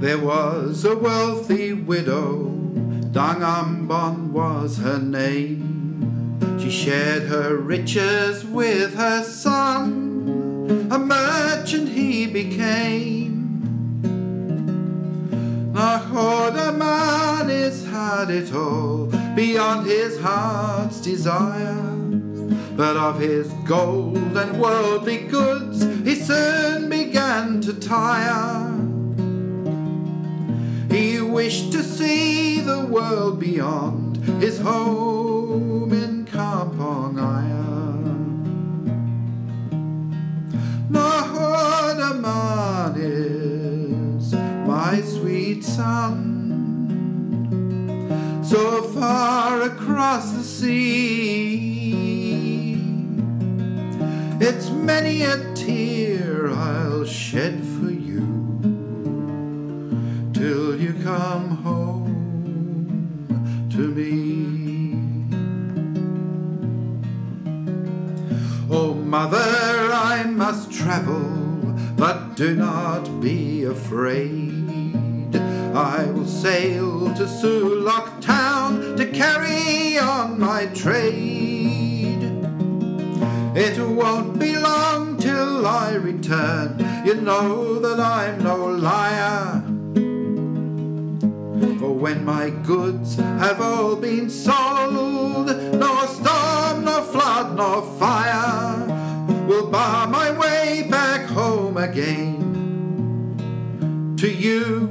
There was a wealthy widow, Dang Ambon was her name. She shared her riches with her son, a merchant he became. Nakhoda Manis had it all, beyond his heart's desire, but of his gold and worldly goods he soon began to tire. He wished to see the world beyond his home in Kampong Ayer. Nakhoda Manis, my sweet son, so far across the sea, it's many a tear I'll shed for you till you come home to me. Oh mother, I must travel, but do not be afraid. I will sail to Sulok town to carry on my trade. It won't be long till I return, you know that I'm no liar. For when my goods have all been sold, nor storm, nor flood, nor fire will bar my way back home again to you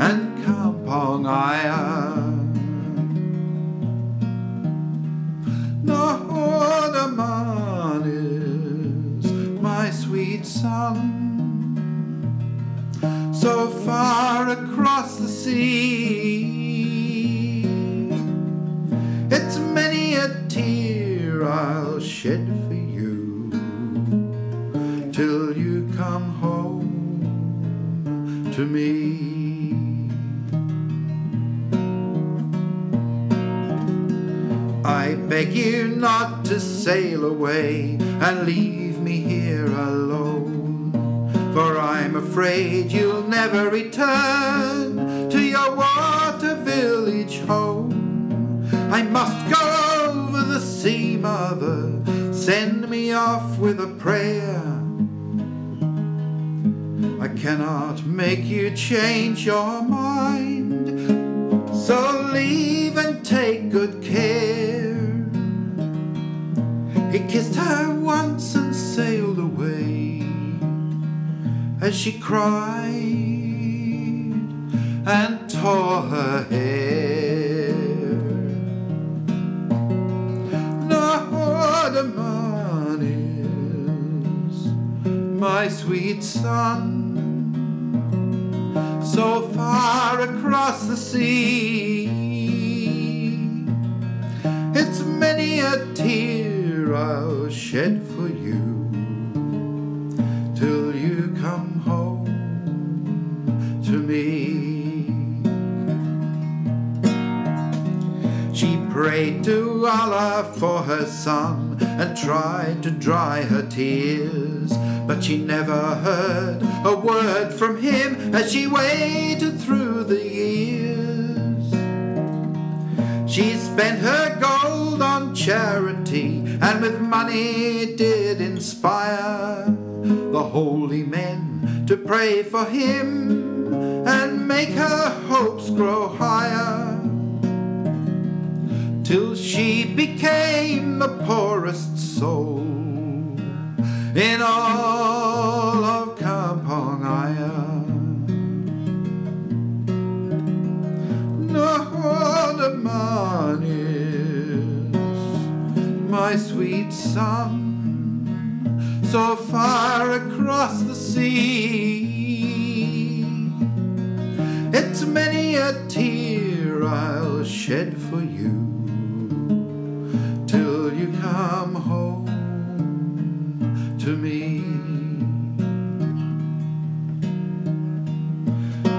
and Kampong Ayer. Nakhoda Manis, my sweet son, so far across the sea, it's many a tear I'll shed for you till you come home to me. I beg you not to sail away and leave me here alone, for I'm afraid you'll never return to your water village home. I must go over the sea, mother, send me off with a prayer. I cannot make you change your mind, so leave and take good care. He kissed her once and sailed away, as she cried and tore her hair. Nakhoda Manis, my sweet son, so far across the sea, it's many a tear I'll shed for you till you come home to me. She prayed to Allah for her son and tried to dry her tears, but she never heard a word from him as she waited through the years. She spent her gold on charity and with money did inspire the holy men to pray for him and make her hopes grow higher, till she became the poorest soul in all of Kampong Ayer. Nakhoda Manis, my sweet son, so far across the sea, it's many a tear I'll shed for you till you come home to me.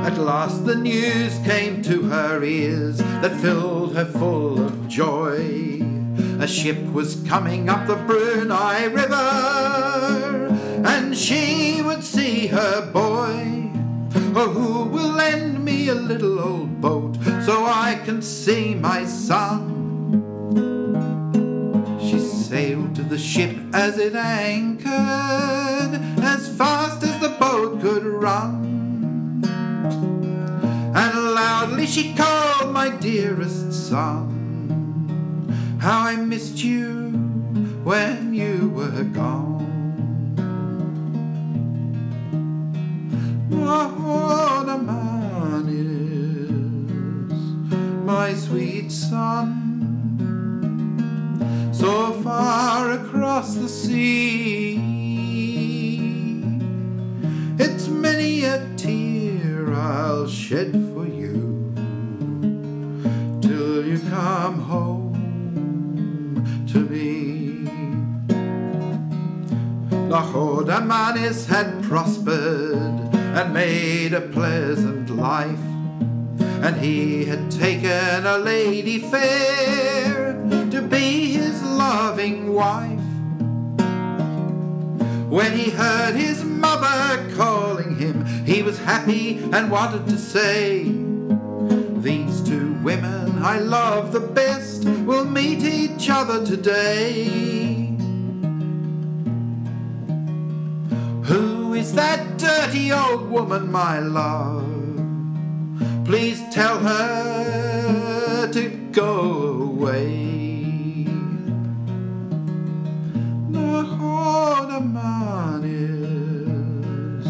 At last the news came to her ears that filled her full of joy. A ship was coming up the Brunei River, and she would see her boy. Oh, who will a little old boat so I can see my son. She sailed to the ship as it anchored, as fast as the boat could run, and loudly she called, my dearest son, how I missed you when you were gone. Nakhoda Manis, my sweet son, so far across the sea, it's many a tear I'll shed for you, till you come home to me. Nakhoda Manis had prospered and made a pleasant life, and he had taken a lady fair to be his loving wife. When he heard his mother calling him, he was happy and wanted to say, these two women I love the best will meet each other today. Who is that dirty old woman, my love? Please tell her to go away. Nakhoda Manis,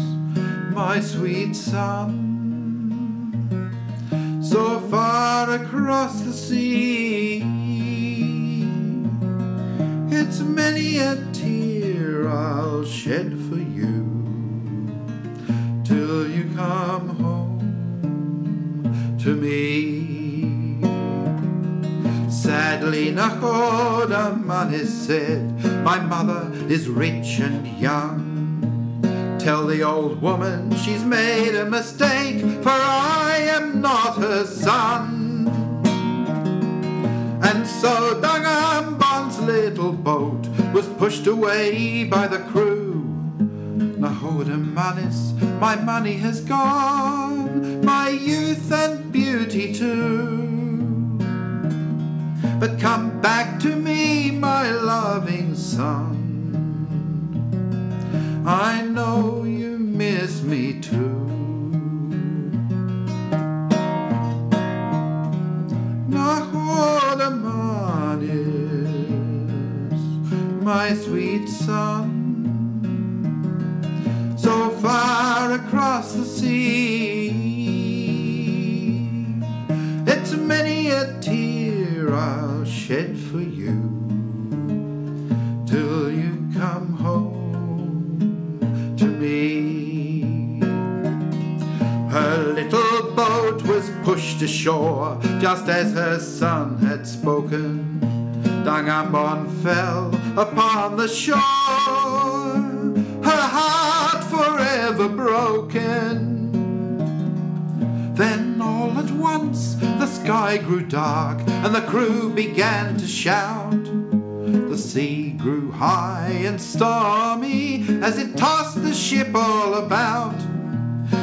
my sweet son, so far across the sea, it's many a tear I'll shed for you, till you come home to me. Sadly Nakhoda Manis said, my mother is rich and young. Tell the old woman she's made a mistake, for I am not her son. And so Dang Ambon's little boat was pushed away by the crew. Nakhoda Manis, my money has gone, my youth and beauty too. But come back to me, my loving son, I know you miss me too. Nakhoda Manis, my sweet son, so far across the sea, it's many a tear I'll shed for you, till you come home to me. Her little boat was pushed ashore, just as her son had spoken. Dang Ambon fell upon the shore, her heart forever broken. Then all at once the sky grew dark, and the crew began to shout. The sea grew high and stormy as it tossed the ship all about.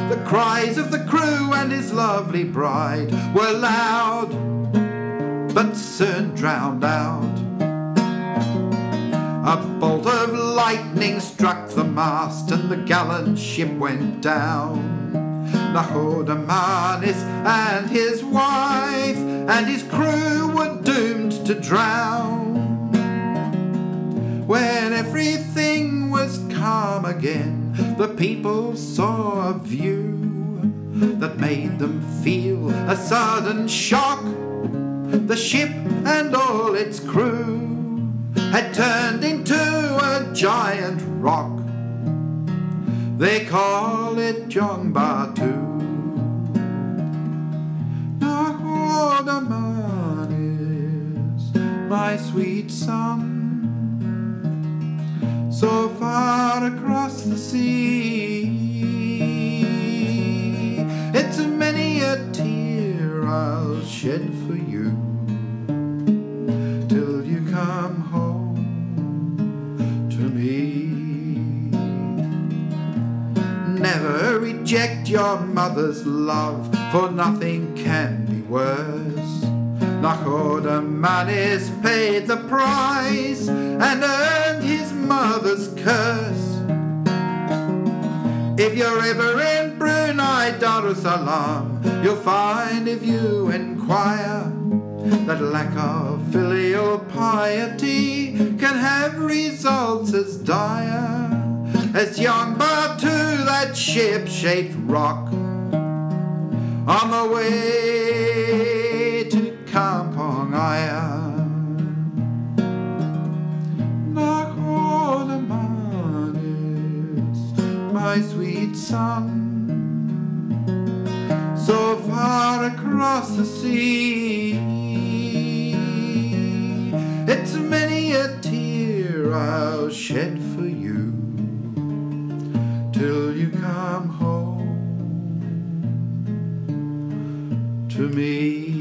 The cries of the crew and his lovely bride were loud, but soon drowned out. A bolt of lightning struck the mast, and the gallant ship went down. Nakhoda Manis and his wife and his crew were doomed to drown. When everything was calm again, the people saw a view that made them feel a sudden shock. The ship and all its crew had turned into a giant rock. They call it Jong Batu. Nakhoda Manis, my sweet son, so far across the sea, it's many a tear I'll shed for you, till you come home to me. Never reject your mother's love, for nothing can be worse. Nakhoda Manis paid the price and earned his mother's curse. If you're ever in Brunei Darussalam, you'll find if you inquire that lack of filial piety can have results as dire as Jong Batu, that ship-shaped rock on the way to Kampong Ayer. Nakhoda Manis, my sweet son, so far across the sea, it's many a tear I'll shed for you till you come home to me.